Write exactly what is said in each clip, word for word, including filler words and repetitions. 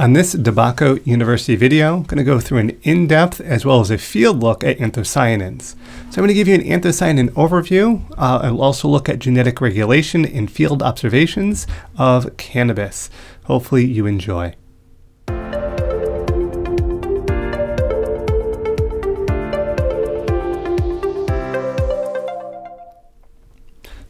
On this DeBacco University video, I'm going to go through an in-depth as well as a field look at anthocyanins. So I'm going to give you an anthocyanin overview. Uh, I'll also look at genetic regulation and field observations of cannabis. Hopefully you enjoy.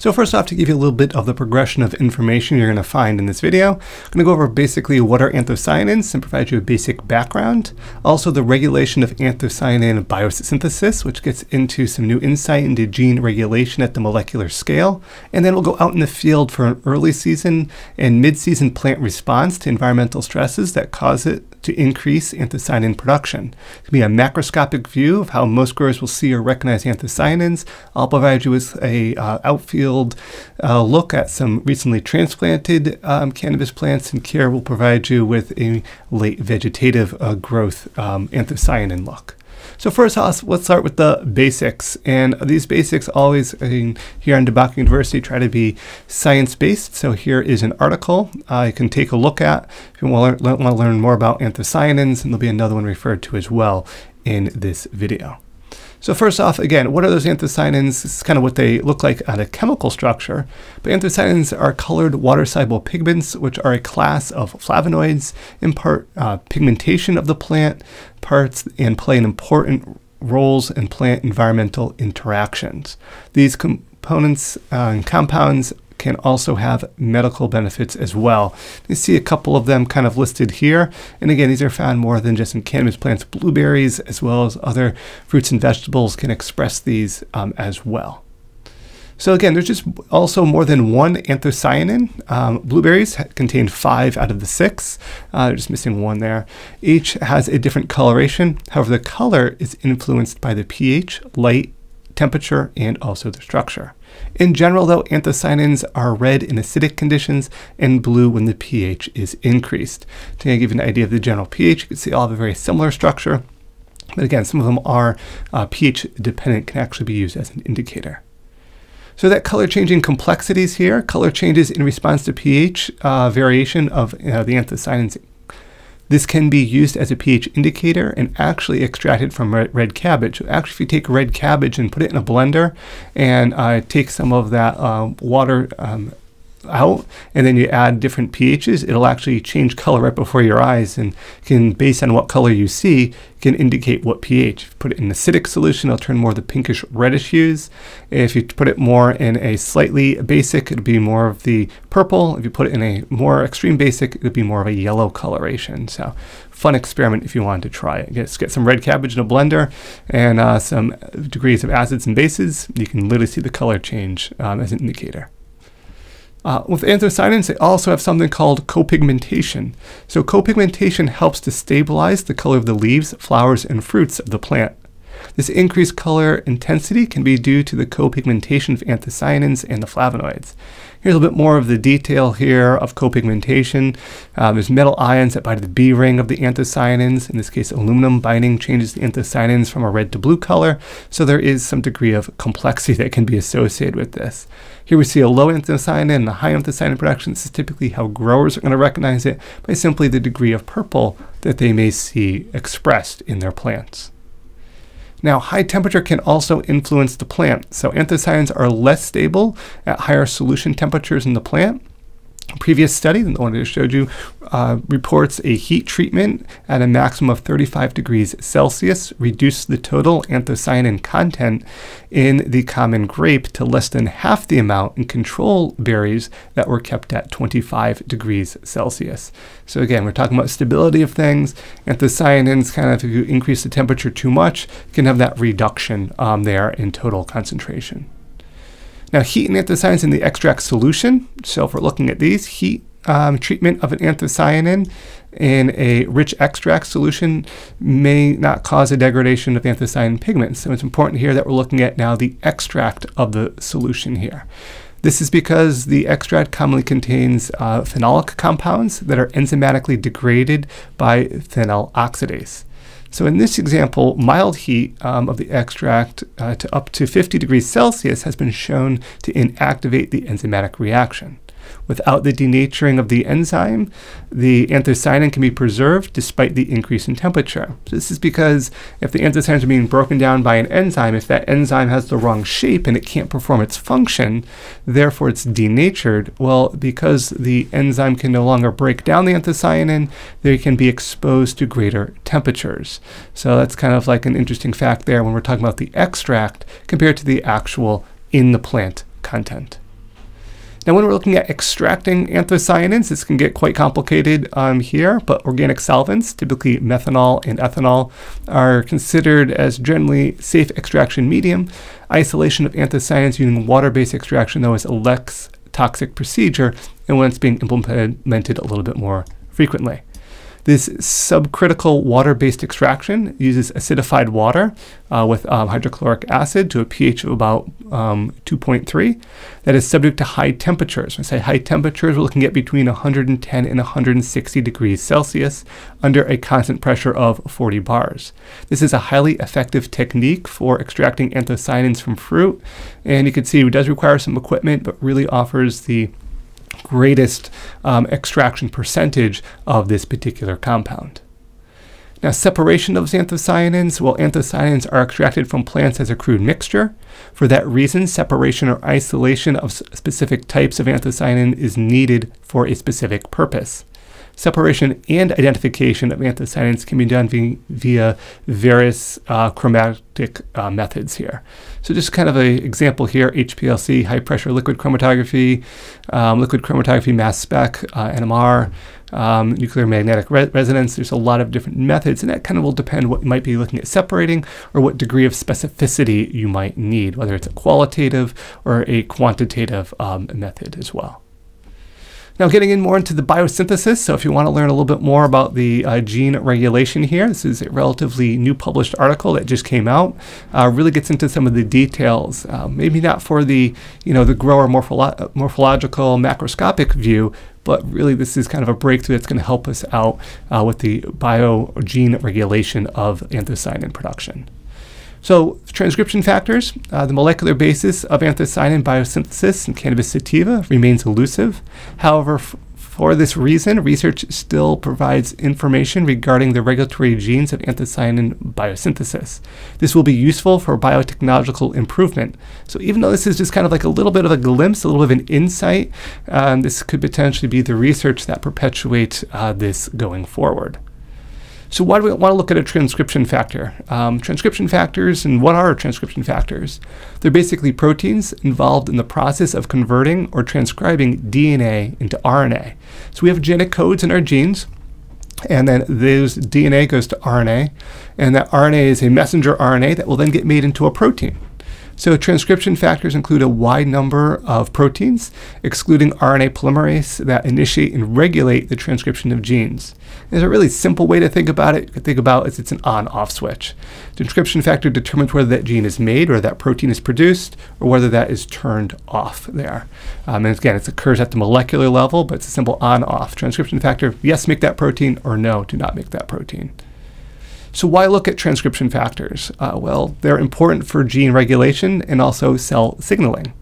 So first off, to give you a little bit of the progression of information you're going to find in this video, I'm going to go over basically what are anthocyanins and provide you a basic background. Also the regulation of anthocyanin biosynthesis, which gets into some new insight into gene regulation at the molecular scale. And then we'll go out in the field for an early season and mid-season plant response to environmental stresses that cause it to increase anthocyanin production. It's going to be a macroscopic view of how most growers will see or recognize anthocyanins. I'll provide you with an uh, outfield uh, look at some recently transplanted um, cannabis plants, and Kira will provide you with a late vegetative uh, growth um, anthocyanin look. So first off, let's start with the basics. And these basics always, I mean, here on DeBacco University, try to be science-based. So here is an article uh, you can take a look at if you want to learn more about anthocyanins, and there'll be another one referred to as well in this video. So first off, again, what are those anthocyanins? This is kind of what they look like on a chemical structure. But anthocyanins are colored water-soluble pigments, which are a class of flavonoids, impart uh, pigmentation of the plant parts, and play an important roles in plant environmental interactions. These components uh, and compounds can also have medical benefits as well. You see a couple of them kind of listed here. And again, these are found more than just in cannabis plants. Blueberries, as well as other fruits and vegetables, can express these um, as well. So again, there's just also more than one anthocyanin. Um, blueberries contain five out of the six. Uh, they're just missing one there. Each has a different coloration. However, the color is influenced by the pH, light, temperature, and also the structure. In general, though, anthocyanins are red in acidic conditions and blue when the pH is increased. To give you an idea of the general pH, you can see all have a very similar structure. But again, some of them are uh, pH dependent, can actually be used as an indicator. So that color changing complexities here, color changes in response to pH uh, variation of uh, the anthocyanins. This can be used as a pH indicator and actually extracted from red, red cabbage. Actually, if you take red cabbage and put it in a blender and uh, take some of that um, water um, out, and then you add different pHs, it'll actually change color right before your eyes and can, based on what color you see, can indicate what pH. If you put it in an acidic solution, it'll turn more the pinkish reddish hues. If you put it more in a slightly basic, it'll be more of the purple. If you put it in a more extreme basic, it'll be more of a yellow coloration. So fun experiment if you wanted to try it. Just get some red cabbage in a blender and uh, some degrees of acids and bases. You can literally see the color change um, as an indicator. Uh, with anthocyanins, they also have something called copigmentation. So copigmentation helps to stabilize the color of the leaves, flowers, and fruits of the plant. This increased color intensity can be due to the copigmentation of anthocyanins and the flavonoids. Here's a little bit more of the detail here of copigmentation. Uh, there's metal ions that bind to the B ring of the anthocyanins. In this case, aluminum binding changes the anthocyanins from a red to blue color, so there is some degree of complexity that can be associated with this. Here we see a low anthocyanin and a high anthocyanin production. This is typically how growers are going to recognize it, by simply the degree of purple that they may see expressed in their plants. Now, high temperature can also influence the plant. So anthocyanins are less stable at higher solution temperatures in the plant. A previous study, the one I just showed you, uh, reports a heat treatment at a maximum of thirty-five degrees Celsius reduced the total anthocyanin content in the common grape to less than half the amount in control berries that were kept at twenty-five degrees Celsius. So again, we're talking about stability of things. Anthocyanins, kind of, if you increase the temperature too much, can have that reduction um, there in total concentration. Now, heat and anthocyanins in the extract solution. So if we're looking at these, heat um, treatment of an anthocyanin in a rich extract solution may not cause a degradation of anthocyanin pigments. So it's important here that we're looking at now the extract of the solution here. This is because the extract commonly contains uh, phenolic compounds that are enzymatically degraded by phenyl oxidase. So in this example, mild heat um, of the extract uh, to up to fifty degrees Celsius has been shown to inactivate the enzymatic reaction. Without the denaturing of the enzyme, the anthocyanin can be preserved despite the increase in temperature. So this is because if the anthocyanins are being broken down by an enzyme, if that enzyme has the wrong shape and it can't perform its function, therefore it's denatured. Well, because the enzyme can no longer break down the anthocyanin, they can be exposed to greater temperatures. So that's kind of like an interesting fact there when we're talking about the extract compared to the actual in the plant content. Now, when we're looking at extracting anthocyanins, this can get quite complicated um, here, but organic solvents, typically methanol and ethanol, are considered as generally safe extraction medium. Isolation of anthocyanins using water-based extraction, though, is a less toxic procedure, and when it's being implemented a little bit more frequently. This subcritical water-based extraction uses acidified water uh, with um, hydrochloric acid to a pH of about um, two point three that is subject to high temperatures. When I say high temperatures, we're looking at between one hundred ten and one hundred sixty degrees Celsius under a constant pressure of forty bars. This is a highly effective technique for extracting anthocyanins from fruit, and you can see it does require some equipment, but really offers the greatest um, extraction percentage of this particular compound. Now, separation of anthocyanins. Well, anthocyanins are extracted from plants as a crude mixture. For that reason, separation or isolation of specific types of anthocyanin is needed for a specific purpose. Separation and identification of anthocyanins can be done via various uh, chromatic uh, methods here. So just kind of an example here, H P L C, high-pressure liquid chromatography, um, liquid chromatography mass spec, uh, N M R, um, nuclear magnetic re resonance. There's a lot of different methods, and that kind of will depend what you might be looking at separating or what degree of specificity you might need, whether it's a qualitative or a quantitative um, method as well. Now, getting in more into the biosynthesis, so if you want to learn a little bit more about the uh, gene regulation here, this is a relatively new published article that just came out, uh, really gets into some of the details, uh, maybe not for the, you know, the grower morpholo morphological macroscopic view, but really this is kind of a breakthrough that's going to help us out uh, with the bio gene regulation of anthocyanin production. So transcription factors, uh, the molecular basis of anthocyanin biosynthesis and cannabis sativa remains elusive. However, f for this reason, research still provides information regarding the regulatory genes of anthocyanin biosynthesis. This will be useful for biotechnological improvement. So even though this is just kind of like a little bit of a glimpse, a little bit of an insight, um, this could potentially be the research that perpetuates uh, this going forward. So why do we want to look at a transcription factor? Um, transcription factors, and what are transcription factors? They're basically proteins involved in the process of converting or transcribing D N A into R N A. So we have genetic codes in our genes, and then those D N A goes to R N A, and that R N A is a messenger R N A that will then get made into a protein. So transcription factors include a wide number of proteins, excluding R N A polymerase that initiate and regulate the transcription of genes. And there's a really simple way to think about it. You can think about it as it's an on-off switch. The transcription factor determines whether that gene is made or that protein is produced or whether that is turned off there. Um, and again, it occurs at the molecular level, but it's a simple on-off. Transcription factor, yes, make that protein, or no, do not make that protein. So why look at transcription factors? Uh, well, they're important for gene regulation and also cell signaling.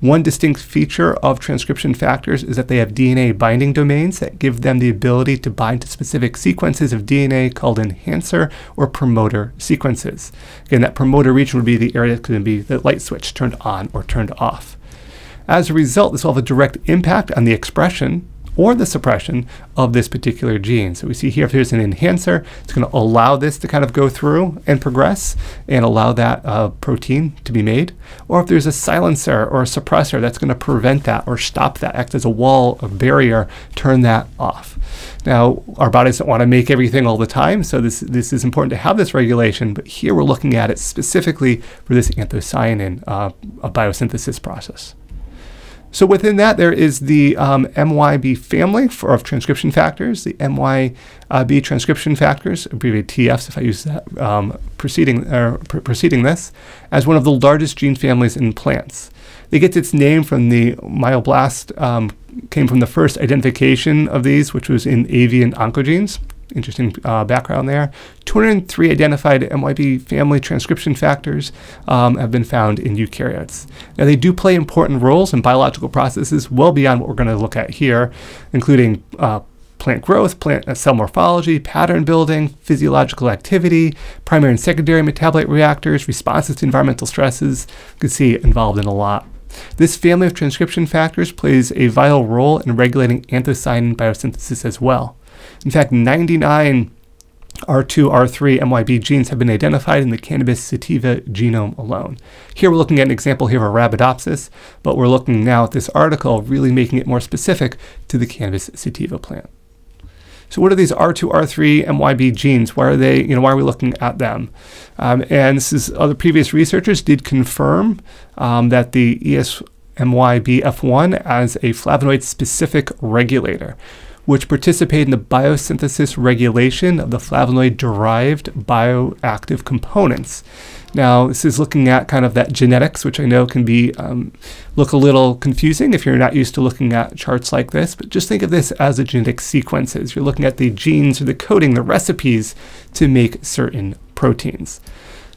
One distinct feature of transcription factors is that they have D N A binding domains that give them the ability to bind to specific sequences of D N A called enhancer or promoter sequences. Again, that promoter region would be the area that could be the light switch turned on or turned off. As a result, this will have a direct impact on the expression or the suppression of this particular gene. So we see here, if there's an enhancer, it's going to allow this to kind of go through and progress and allow that uh, protein to be made. Or if there's a silencer or a suppressor, that's going to prevent that or stop that, act as a wall, a barrier, turn that off. Now, our bodies don't want to make everything all the time, so this, this is important to have this regulation, but here we're looking at it specifically for this anthocyanin uh, biosynthesis process. So within that, there is the um, M Y B family for, of transcription factors, the M Y B transcription factors, abbreviated T Fs if I use that um, preceding, er, pr preceding this, as one of the largest gene families in plants. It gets its name from the myoblast, um, came from the first identification of these, which was in avian oncogenes. interesting uh, background there. two hundred three identified M Y B family transcription factors um, have been found in eukaryotes. Now, they do play important roles in biological processes well beyond what we're going to look at here, including uh, plant growth, plant uh, cell morphology, pattern building, physiological activity, primary and secondary metabolite reactors, responses to environmental stresses. You can see involved in a lot. This family of transcription factors plays a vital role in regulating anthocyanin biosynthesis as well. In fact, ninety-nine R two R three M Y B genes have been identified in the cannabis sativa genome alone. Here we're looking at an example here of Arabidopsis, but we're looking now at this article really making it more specific to the cannabis sativa plant. So what are these R two R three M Y B genes? Why are they, you know, why are we looking at them? Um, and this is other previous researchers did confirm um, that the E S M Y B F one as a flavonoid specific regulator, which participate in the biosynthesis regulation of the flavonoid-derived bioactive components. Now, this is looking at kind of that genetics, which I know can be um, look a little confusing if you're not used to looking at charts like this, but just think of this as the genetic sequences. You're looking at the genes or the coding, the recipes to make certain proteins.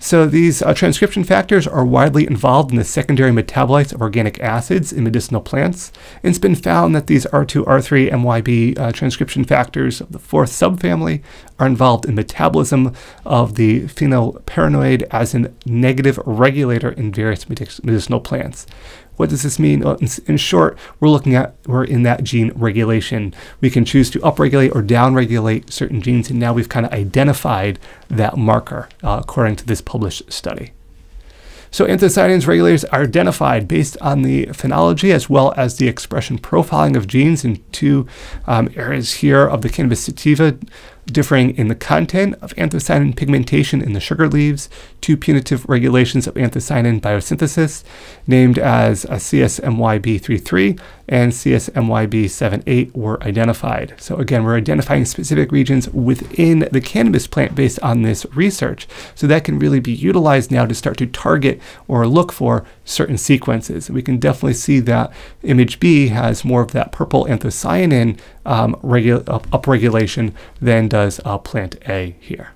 So these uh, transcription factors are widely involved in the secondary metabolites of organic acids in medicinal plants. And it's been found that these R two R three M Y B uh, transcription factors of the fourth subfamily are involved in metabolism of the phenylpropanoid as a negative regulator in various medicinal plants. What does this mean? Well, in, in short, we're looking at, we're in that gene regulation. We can choose to upregulate or downregulate certain genes, and now we've kind of identified that marker uh, according to this published study. So anthocyanins regulators are identified based on the phenology as well as the expression profiling of genes in two um, areas here of the cannabis sativa, differing in the content of anthocyanin pigmentation in the sugar leaves, two punitive regulations of anthocyanin biosynthesis, named as a C S M Y B thirty-three and C S M Y B seventy-eight were identified. So again, we're identifying specific regions within the cannabis plant based on this research. So that can really be utilized now to start to target or look for certain sequences. We can definitely see that image B has more of that purple anthocyanin um, regu- upregulation than does uh, plant A here.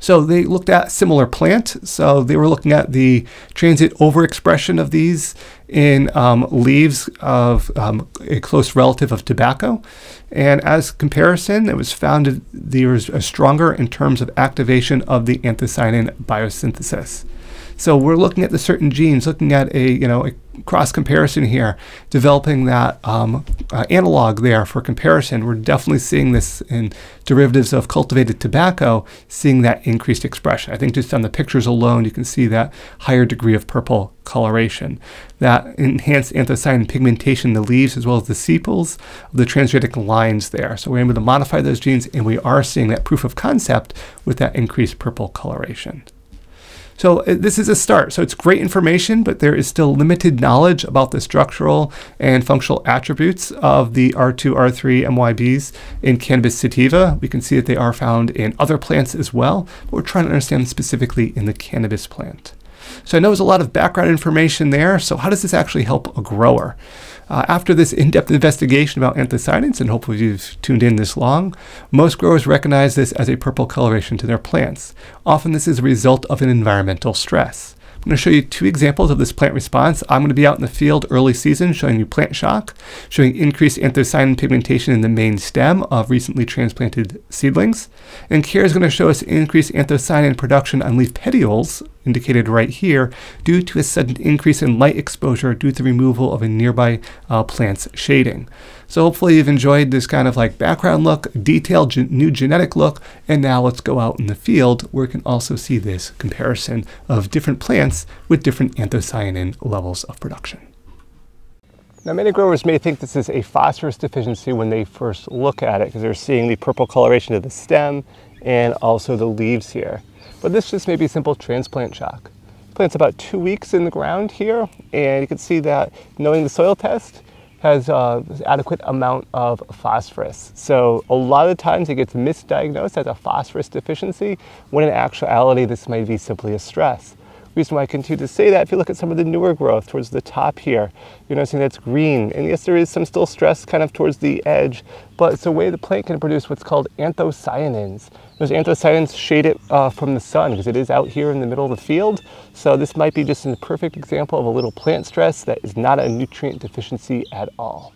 So they looked at similar plant. So they were looking at the transient overexpression of these in um, leaves of um, a close relative of tobacco. And as comparison, it was found there was a stronger in terms of activation of the anthocyanin biosynthesis. So we're looking at the certain genes, looking at a, you know, a cross comparison here, developing that um, uh, analog there for comparison. We're definitely seeing this in derivatives of cultivated tobacco, seeing that increased expression. I think just on the pictures alone, you can see that higher degree of purple coloration. That enhanced anthocyanin pigmentation in the leaves as well as the sepals of the transgenic lines there. So we're able to modify those genes, and we are seeing that proof of concept with that increased purple coloration. So this is a start. So it's great information, but there is still limited knowledge about the structural and functional attributes of the R two R three M Y Bs in cannabis sativa. We can see that they are found in other plants as well, but we're trying to understand specifically in the cannabis plant. So I know there's a lot of background information there. So how does this actually help a grower? Uh, after this in-depth investigation about anthocyanins, and hopefully you've tuned in this long, most growers recognize this as a purple coloration to their plants. Often this is a result of an environmental stress. I'm going to show you two examples of this plant response. I'm going to be out in the field early season showing you plant shock, showing increased anthocyanin pigmentation in the main stem of recently transplanted seedlings. And Kira is going to show us increased anthocyanin production on leaf petioles, indicated right here, due to a sudden increase in light exposure due to the removal of a nearby uh, plant's shading. So hopefully you've enjoyed this kind of like background look, detailed ge- new genetic look, and now let's go out in the field where we can also see this comparison of different plants with different anthocyanin levels of production. Now, many growers may think this is a phosphorus deficiency when they first look at it, because they're seeing the purple coloration of the stem and also the leaves here. But this just may be simple transplant shock. The plant's about two weeks in the ground here, and you can see that knowing the soil test has uh, adequate amount of phosphorus. So a lot of times it gets misdiagnosed as a phosphorus deficiency, when in actuality this might be simply a stress. reason why I continue to say that, if you look at some of the newer growth towards the top here, you're noticing that's green. And yes, there is some still stress kind of towards the edge, but it's a way the plant can produce what's called anthocyanins. Those anthocyanins shade it uh, from the sun because it is out here in the middle of the field. So this might be just a perfect example of a little plant stress that is not a nutrient deficiency at all.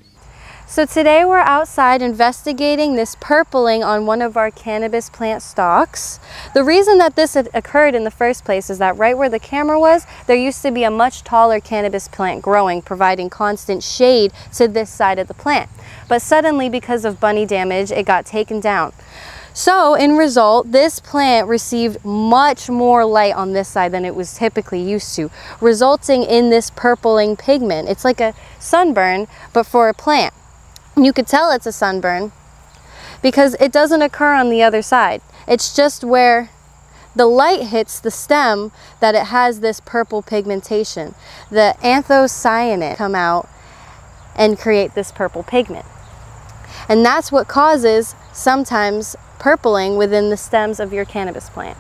So today we're outside investigating this purpling on one of our cannabis plant stalks. The reason that this had occurred in the first place is that right where the camera was, there used to be a much taller cannabis plant growing, providing constant shade to this side of the plant. But suddenly, because of bunny damage, it got taken down. So in result, this plant received much more light on this side than it was typically used to, resulting in this purpling pigment. It's like a sunburn, but for a plant. You could tell it's a sunburn because it doesn't occur on the other side. It's just where the light hits the stem that it has this purple pigmentation. The anthocyanin come out and create this purple pigment. And that's what causes sometimes purpling within the stems of your cannabis plant.